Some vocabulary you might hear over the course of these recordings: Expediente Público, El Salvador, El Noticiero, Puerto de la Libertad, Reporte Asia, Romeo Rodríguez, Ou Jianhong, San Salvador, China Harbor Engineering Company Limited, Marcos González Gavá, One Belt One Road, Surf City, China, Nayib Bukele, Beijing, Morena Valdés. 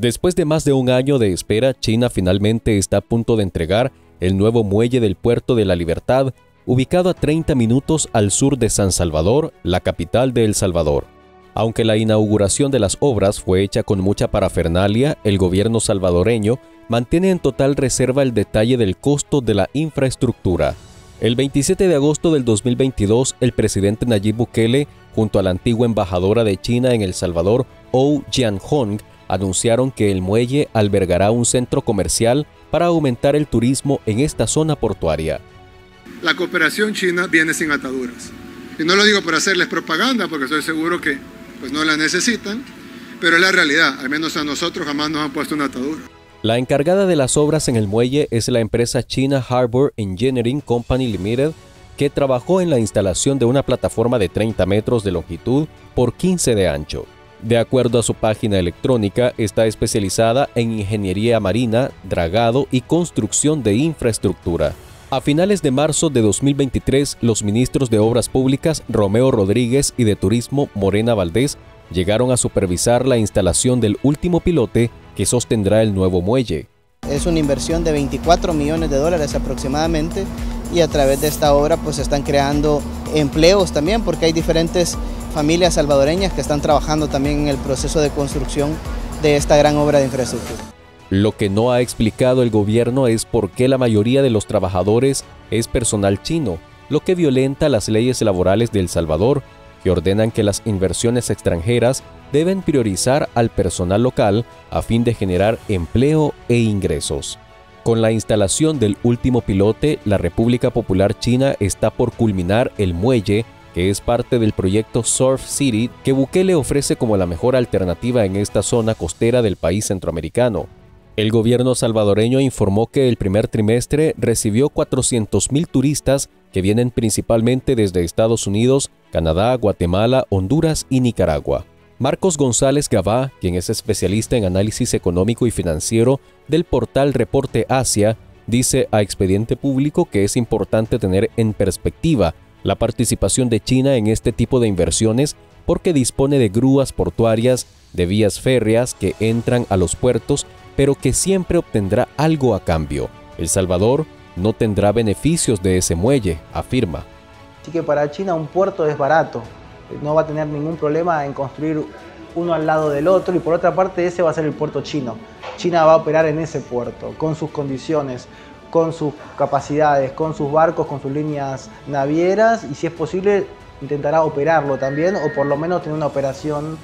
Después de más de un año de espera, China finalmente está a punto de entregar el nuevo muelle del Puerto de la Libertad, ubicado a 30 minutos al sur de San Salvador, la capital de El Salvador. Aunque la inauguración de las obras fue hecha con mucha parafernalia, el gobierno salvadoreño mantiene en total reserva el detalle del costo de la infraestructura. El 27 de agosto del 2022, el presidente Nayib Bukele, junto a la antigua embajadora de China en El Salvador, Ou Jianhong, anunciaron que el muelle albergará un centro comercial para aumentar el turismo en esta zona portuaria. La cooperación china viene sin ataduras. Y no lo digo por hacerles propaganda, porque estoy seguro que pues, no la necesitan, pero es la realidad, al menos a nosotros jamás nos han puesto una atadura. La encargada de las obras en el muelle es la empresa China Harbor Engineering Company Limited, que trabajó en la instalación de una plataforma de 30 metros de longitud por 15 de ancho. De acuerdo a su página electrónica, está especializada en ingeniería marina, dragado y construcción de infraestructura. A finales de marzo de 2023, los ministros de Obras Públicas Romeo Rodríguez y de Turismo Morena Valdés llegaron a supervisar la instalación del último pilote que sostendrá el nuevo muelle. Es una inversión de 24 millones de dólares aproximadamente y a través de esta obra pues están creando empleos también porque hay diferentes familias salvadoreñas que están trabajando también en el proceso de construcción de esta gran obra de infraestructura. Lo que no ha explicado el gobierno es por qué la mayoría de los trabajadores es personal chino, lo que violenta las leyes laborales de El Salvador, que ordenan que las inversiones extranjeras deben priorizar al personal local a fin de generar empleo e ingresos. Con la instalación del último pilote, la República Popular China está por culminar el muelle, que es parte del proyecto Surf City, que Bukele ofrece como la mejor alternativa en esta zona costera del país centroamericano. El gobierno salvadoreño informó que el primer trimestre recibió 400.000 turistas que vienen principalmente desde Estados Unidos, Canadá, Guatemala, Honduras y Nicaragua. Marcos González Gavá, quien es especialista en análisis económico y financiero del portal Reporte Asia, dice a Expediente Público que es importante tener en perspectiva la participación de China en este tipo de inversiones porque dispone de grúas portuarias, de vías férreas que entran a los puertos, pero que siempre obtendrá algo a cambio. El Salvador no tendrá beneficios de ese muelle, afirma. Así que para China un puerto es barato, no va a tener ningún problema en construir uno al lado del otro y por otra parte ese va a ser el puerto chino. China va a operar en ese puerto, con sus condiciones, con sus capacidades, con sus barcos, con sus líneas navieras y si es posible intentará operarlo también o por lo menos tener una operación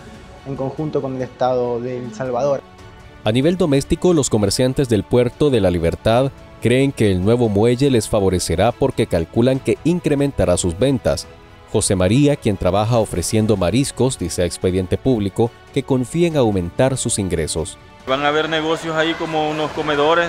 en conjunto con el Estado de El Salvador. A nivel doméstico, los comerciantes del Puerto de la Libertad creen que el nuevo muelle les favorecerá porque calculan que incrementará sus ventas. José María, quien trabaja ofreciendo mariscos, dice a Expediente Público que confía en aumentar sus ingresos. Van a haber negocios ahí como unos comedores,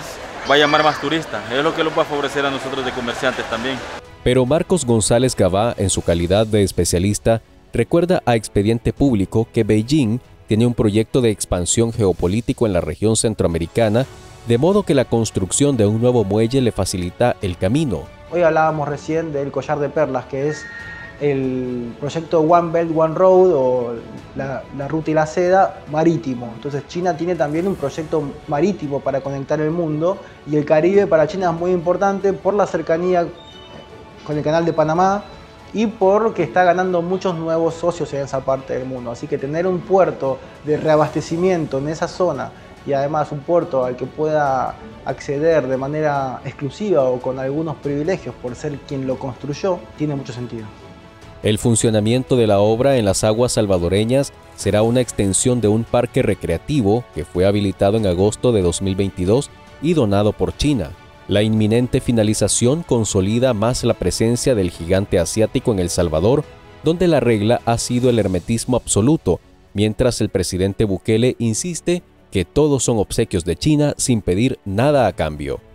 va a llamar más turistas, es lo que los va a favorecer a nosotros de comerciantes también. Pero Marcos González Gavá, en su calidad de especialista, recuerda a Expediente Público que Beijing tiene un proyecto de expansión geopolítico en la región centroamericana, de modo que la construcción de un nuevo muelle le facilita el camino. Hoy hablábamos recién del collar de perlas, que es el proyecto One Belt One Road o la ruta y la seda marítimo. Entonces China tiene también un proyecto marítimo para conectar el mundo y el Caribe para China es muy importante por la cercanía con el canal de Panamá, y porque está ganando muchos nuevos socios en esa parte del mundo. Así que tener un puerto de reabastecimiento en esa zona y además un puerto al que pueda acceder de manera exclusiva o con algunos privilegios por ser quien lo construyó, tiene mucho sentido. El funcionamiento de la obra en las aguas salvadoreñas será una extensión de un parque recreativo que fue habilitado en agosto de 2022 y donado por China. La inminente finalización consolida más la presencia del gigante asiático en El Salvador, donde la regla ha sido el hermetismo absoluto, mientras el presidente Bukele insiste que todos son obsequios de China sin pedir nada a cambio.